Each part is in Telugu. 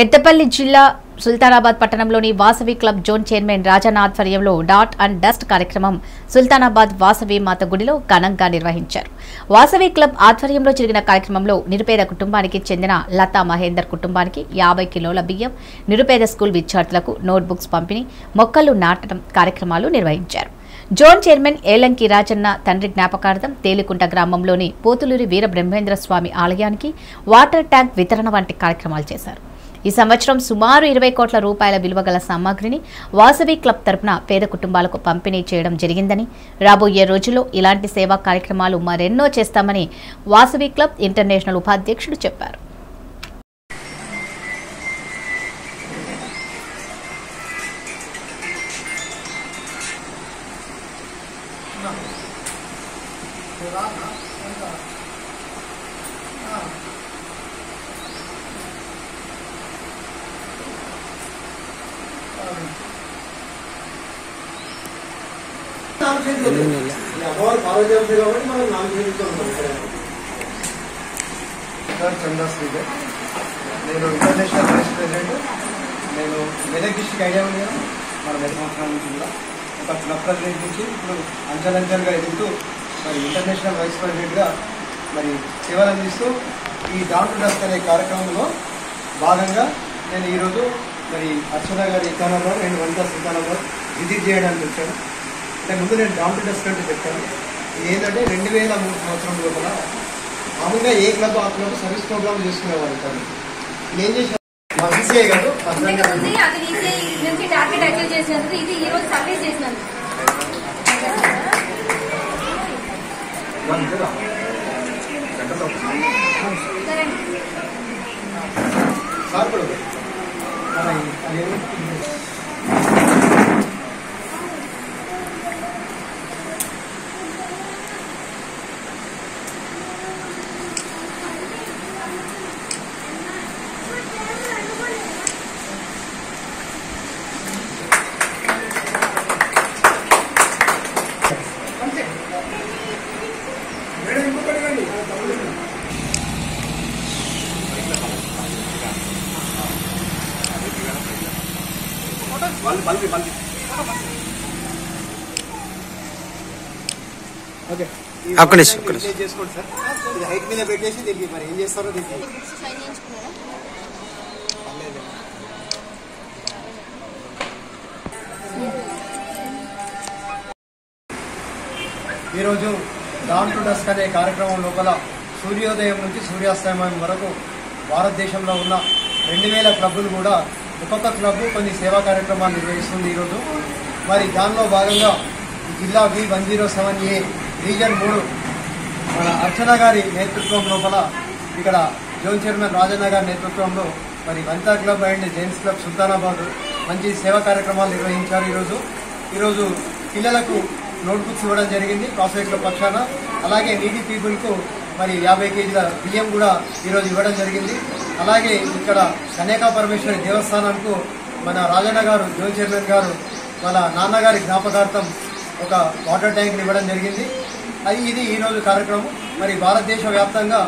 పెద్దపల్లి జిల్లా సుల్తానాబాద్ పట్టణంలోని Vasavi club zone chairman Rajanna ఆధ్వర్యంలో డాట్ అండ్ డస్ట్ కార్యక్రమం సుల్తానాబాద్ వాసవి మాత గుడిలో ఘనంగా నిర్వహించారు. వాసవి క్లబ్ ఆధ్వర్యంలో జరిగిన కార్యక్రమంలో నిరుపేద కుటుంబానికి చెందిన లతా మహేందర్ కుటుంబానికి 50 కిలోల బియ్యం, నిరుపేద స్కూల్ విద్యార్థులకు నోట్బుక్స్ పంపిణీ, మొక్కలు నాటడం కార్యక్రమాలు నిర్వహించారు. జోన్ చైర్మన్ ఏలంకి రాజన్న తండ్రి జ్ఞాపకార్థం తేలికుంట గ్రామంలోని పోతులూరి వీర బ్రహ్మేంద్ర స్వామి ఆలయానికి వాటర్ ట్యాంక్ వితరణ వంటి కార్యక్రమాలు చేశారు. ఈ సంవత్సరం సుమారు 20 కోట్ల రూపాయల విలువ గల సామాగ్రిని వాసవి క్లబ్ తరపున పేద కుటుంబాలకు పంపిణీ చేయడం జరిగిందని, రాబోయే రోజుల్లో ఇలాంటి సేవా కార్యక్రమాలు మరెన్నో చేస్తామని వాసవి క్లబ్ ఇంటర్నేషనల్ ఉపాధ్యక్షుడు చెప్పారు. चंदा स्पीकर नैन इंटरनेशनल वाइस प्रेसिडेंट नैन मेदक डिस्ट्रिक्ट ऐडिया मैं मेरे संवसरा क्लब प्रेसिडेंट इन अंचल एदू मैं इंटरनेशनल वाइस प्रेसिडेंट मरी सेवल डाट अंड डस्ट अने कार्यक्रम में भाग में नैन मरी अर्चना गारी विधानों में नैन वनिता विधानों विजिट चेयड़ा मुझे नैन डाट अंड डस्ट अंटे 2003 संवत्सरं लोपल మామూలుగా ఏ క్లబ్ ఆ క్లబ్ సర్వీస్ ప్రోగ్రామ్ చేసుకునేవాళ్ళు కాదు. నేను చేసిన ఈసీఐ కాదు అతను ఈసీఐ నుంచి టార్గెట్ అచీవ్ చేసినందుకు ఇది ఈ రోజు సర్వీస్ చేసినాను. డాట్ అండ్ డస్ట్ అనే కార్యక్రమం లోపల సూర్యోదయం నుంచి సూర్యాస్తమయం వరకు భారతదేశంలో ఉన్న 2000 క్లబ్లు కూడా ఒక్కొక్క క్లబ్ కొన్ని సేవా కార్యక్రమాలు నిర్వహిస్తుంది. ఈరోజు మరి దానిలో భాగంగా జిల్లా B107A రీజన్ 3 మన అర్చన గారి నేతృత్వం లోపల ఇక్కడ జోన్ చైర్మన్ రాజన్న గారి నేతృత్వంలో మరి Vanitha club and gents club Sultanabad మంచి సేవా కార్యక్రమాలు నిర్వహించారు. ఈరోజు పిల్లలకు నోట్బుక్స్ ఇవ్వడం జరిగింది ప్రాసెస్ క్లబ్ పక్షాన. అలాగే నీటి పీపుల్కు మరి 50 కేజీల బియ్యం కూడా ఈరోజు ఇవ్వడం జరిగింది. అలాగే ఇక్కడ కన్యకా పరమేశ్వరి దేవస్థానానికి మన రాజన్న గారు జోన్ చైర్మన్ గారు మన నాన్నగారి జ్ఞాపకార్థం ఒక వాటర్ ట్యాంక్ని ఇవ్వడం జరిగింది. అది ఇది ఈరోజు కార్యక్రమం. మరి భారతదేశ వ్యాప్తంగా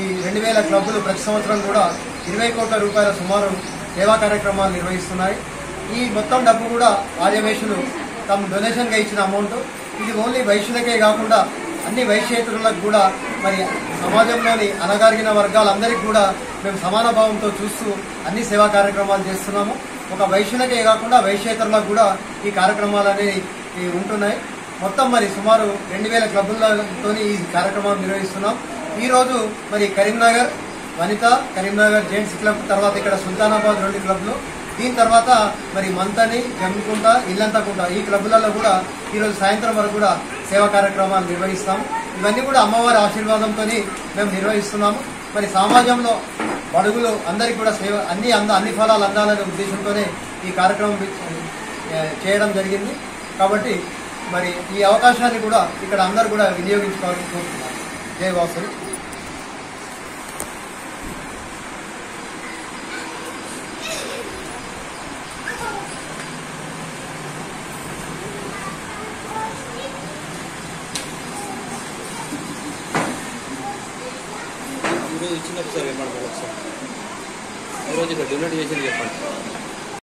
ఈ 2000 క్లబ్లు ప్రతి సంవత్సరం కూడా 20 కోట్ల రూపాయల సుమారు సేవా కార్యక్రమాలు నిర్వహిస్తున్నాయి. ఈ మొత్తం డబ్బు కూడా ఆర్యవేశులు తమ డొనేషన్గా ఇచ్చిన అమౌంట్. ఇది ఓన్లీ వైశ్యులకే కాకుండా అన్ని వైశ్యేతరులకు కూడా మరి సమాజంలోని అనగారిన వర్గాలందరికీ కూడా మేము సమాన భావంతో చూస్తూ అన్ని సేవా కార్యక్రమాలు చేస్తున్నాము. ఒక వైశ్యులకే కాకుండా వైశ్యేతరులకు కూడా ఈ కార్యక్రమాలు అనేవి ఉంటున్నాయి. మొత్తం మరి సుమారు 2000 క్లబ్లతో ఈ కార్యక్రమాలు నిర్వహిస్తున్నాం. ఈరోజు మరి కరీంనగర్ వనిత, కరీంనగర్ జెంట్స్ క్లబ్, తర్వాత ఇక్కడ సుల్తానాబాద్ 2 క్లబ్లు, దీని తర్వాత మరి మంతని, జమ్మికుంట, ఇల్లంతకుంట ఈ క్లబ్లలో కూడా ఈరోజు సాయంత్రం వరకు కూడా సేవా కార్యక్రమాలు నిర్వహిస్తాము. ఇవన్నీ కూడా అమ్మవారి ఆశీర్వాదంతో మేము నిర్వహిస్తున్నాము. మరి సమాజంలో బడుగులు అందరికీ కూడా సేవ అన్ని ఫలాలు అందాలనే ఉద్దేశంతోనే ఈ కార్యక్రమం చేయడం జరిగింది. కాబట్టి మరి ఈ అవకాశాన్ని కూడా ఇక్కడ అందరూ కూడా వినియోగించుకోవాలని కోరుతున్నాను. జై వాసవి. ఈ రోజు ఇక్కడ డినోట్ చేసింది చెప్పండి.